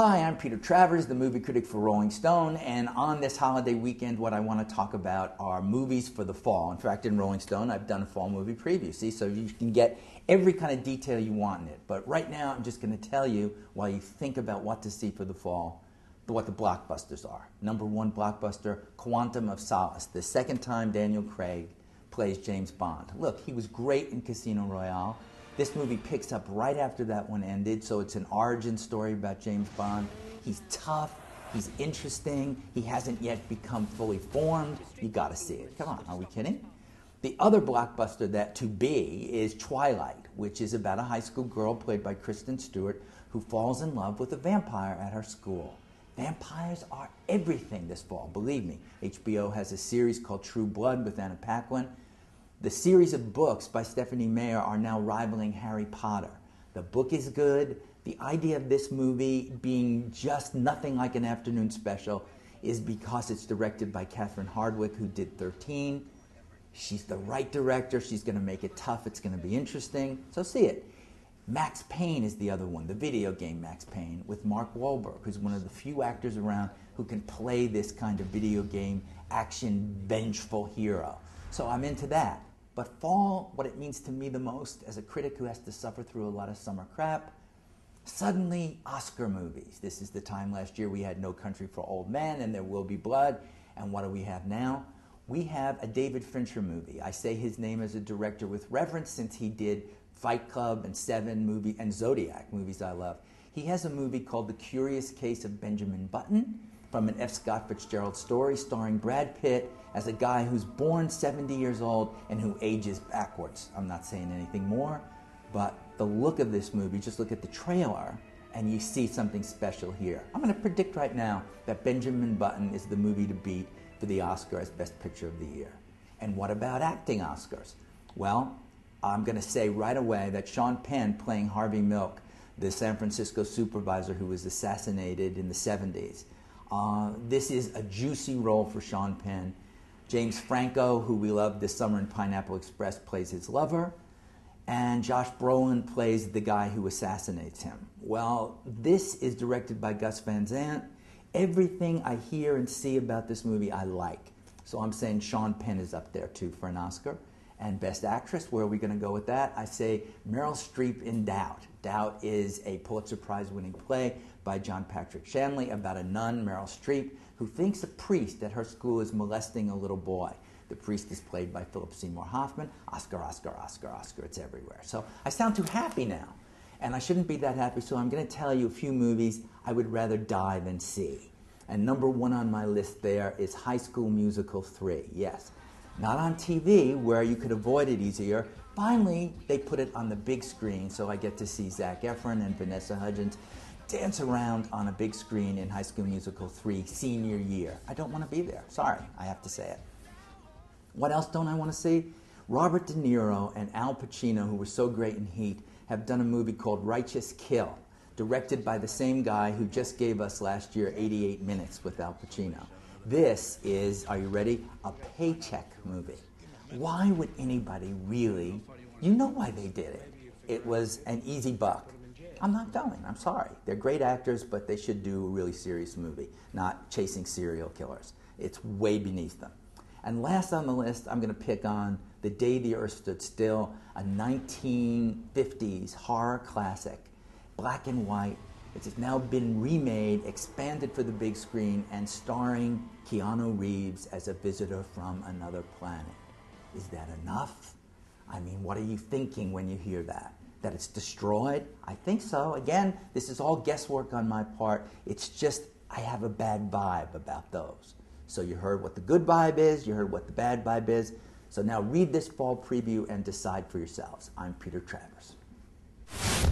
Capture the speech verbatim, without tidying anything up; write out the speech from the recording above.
Hi, I'm Peter Travers, the movie critic for Rolling Stone, and on this holiday weekend what I want to talk about are movies for the fall. In fact, in Rolling Stone I've done a fall movie preview, see, so you can get every kind of detail you want in it. But right now I'm just going to tell you, while you think about what to see for the fall, what the blockbusters are. Number one blockbuster, Quantum of Solace, the second time Daniel Craig plays James Bond. Look, he was great in Casino Royale. This movie picks up right after that one ended, so it's an origin story about James Bond. He's tough, he's interesting, he hasn't yet become fully formed. You gotta see it. Come on, are we kidding? The other blockbuster that to be is Twilight, which is about a high school girl played by Kristen Stewart who falls in love with a vampire at her school. Vampires are everything this fall, believe me. H B O has a series called True Blood with Anna Paquin. The series of books by Stephanie Meyer are now rivaling Harry Potter. The book is good. The idea of this movie being just nothing like an afternoon special is because it's directed by Catherine Hardwicke, who did thirteen. She's the right director. She's going to make it tough. It's going to be interesting. So see it. Max Payne is the other one, the video game Max Payne, with Mark Wahlberg, who's one of the few actors around who can play this kind of video game action vengeful hero. So I'm into that. But fall, what it means to me the most as a critic who has to suffer through a lot of summer crap, suddenly Oscar movies. This is the time last year we had No Country for Old Men and There Will Be Blood. And what do we have now? We have a David Fincher movie. I say his name as a director with reverence since he did Fight Club and Seven movie and Zodiac, movies I love. He has a movie called The Curious Case of Benjamin Button, from an F. Scott Fitzgerald story starring Brad Pitt as a guy who's born seventy years old and who ages backwards. I'm not saying anything more, but the look of this movie, just look at the trailer and you see something special here. I'm going to predict right now that Benjamin Button is the movie to beat for the Oscar as Best Picture of the Year. And what about acting Oscars? Well, I'm going to say right away that Sean Penn playing Harvey Milk, the San Francisco supervisor who was assassinated in the seventies, Uh, this is a juicy role for Sean Penn. James Franco, who we loved this summer in Pineapple Express, plays his lover. And Josh Brolin plays the guy who assassinates him. Well, this is directed by Gus Van Sant. Everything I hear and see about this movie I like. So I'm saying Sean Penn is up there, too, for an Oscar. And Best Actress, where are we going to go with that? I say Meryl Streep in Doubt. Doubt is a Pulitzer Prize-winning play by John Patrick Shanley about a nun, Meryl Streep, who thinks a priest at her school is molesting a little boy. The priest is played by Philip Seymour Hoffman. Oscar, Oscar, Oscar, Oscar, it's everywhere. So I sound too happy now, and I shouldn't be that happy, so I'm going to tell you a few movies I would rather die than see. And number one on my list there is High School Musical three, yes. Not on T V, where you could avoid it easier. Finally, they put it on the big screen, so I get to see Zac Efron and Vanessa Hudgens dance around on a big screen in High School Musical three senior year. I don't want to be there. Sorry, I have to say it. What else don't I want to see? Robert De Niro and Al Pacino, who were so great in Heat, have done a movie called Righteous Kill, directed by the same guy who just gave us last year eighty-eight Minutes with Al Pacino. This is, are you ready, a paycheck movie. Why would anybody really, you know why they did it. It was an easy buck. I'm not going, I'm sorry. They're great actors, but they should do a really serious movie, not chasing serial killers. It's way beneath them. And last on the list, I'm going to pick on The Day the Earth Stood Still, a nineteen fifties horror classic, black and white. It's now been remade, expanded for the big screen, and starring Keanu Reeves as a visitor from another planet. Is that enough? I mean, what are you thinking when you hear that? That it's destroyed? I think so. Again, this is all guesswork on my part. It's just I have a bad vibe about those. So you heard what the good vibe is, you heard what the bad vibe is. So now read this fall preview and decide for yourselves. I'm Peter Travers.